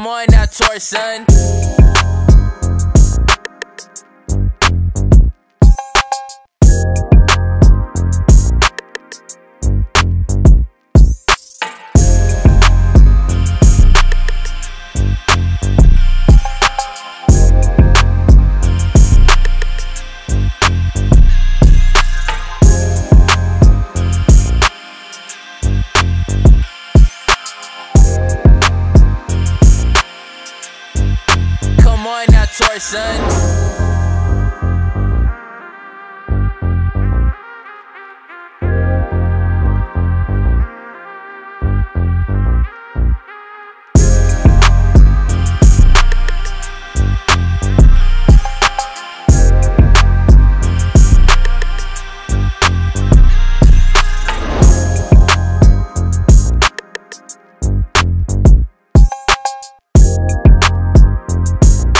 Come on now, Taurus son. Taurus son. Come on now, Taurus son.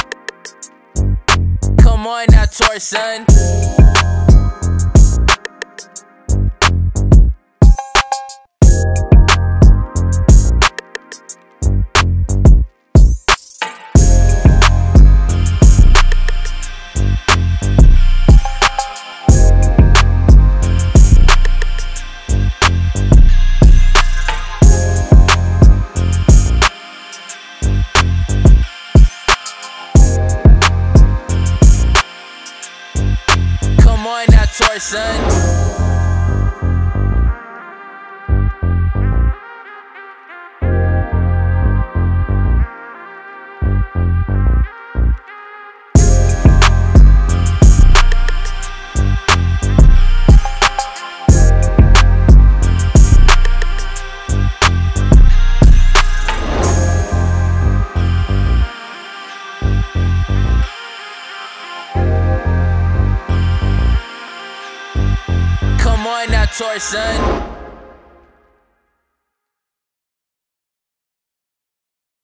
Taurus son. Come on now, Taurus son.